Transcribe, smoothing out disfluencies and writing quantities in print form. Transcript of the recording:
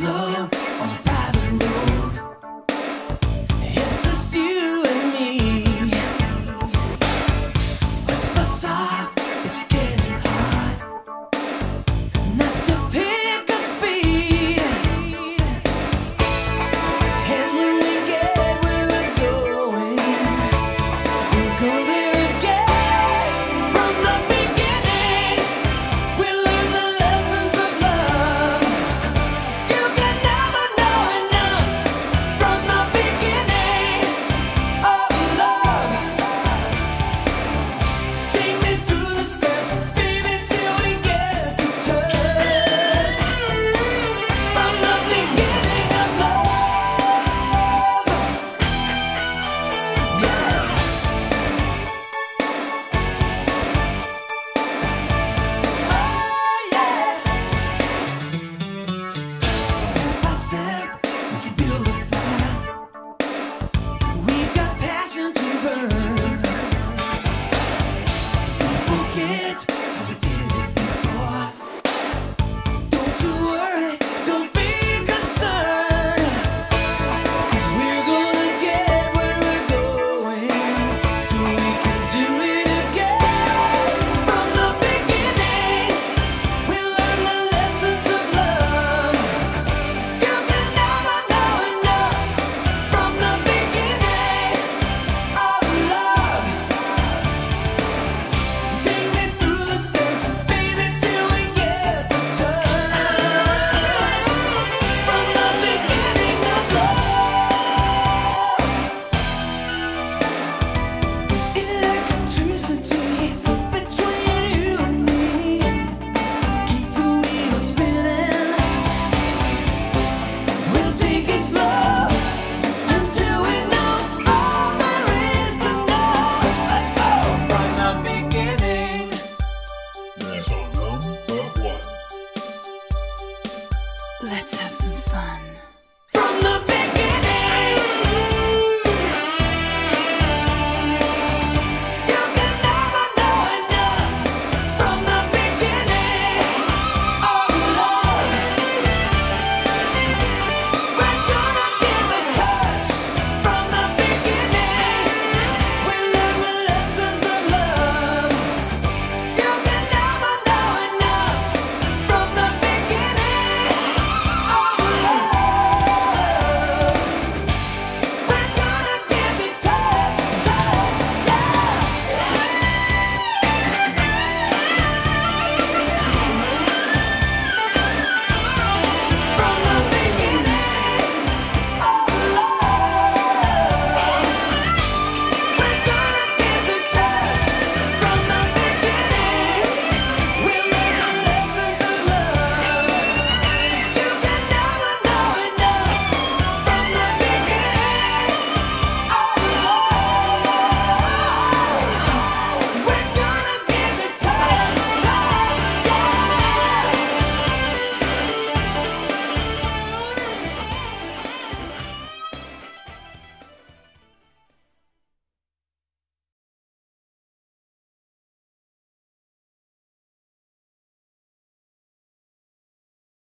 slow on a private road. It's just you and me. It's my soft, it's getting hot. Not to pick up speed. And when we get where we're going, we'll go there again from the beginning. We'll learn the lessons of love. You can never know enough from the beginning of love. Take me through the steps, baby, till we get to touch. From the beginning of love. Yeah. Oh yeah. Step by step, we can build a fire. We've got passion to burn. Don't forget how we did it before. Don't you worry, don't be concerned. 'Cause we're gonna get where we're going, so we can do it again from the beginning. We'll learn the lessons of love. You can never know enough from the beginning of love. Take me through the steps, baby, till we get the touch. From the beginning of love. Electricity between you and me. Keep the wheel spinning. We'll take it slow until we know all there is to know. Let's go from the beginning. Lesson number one. Let's have some fun. From the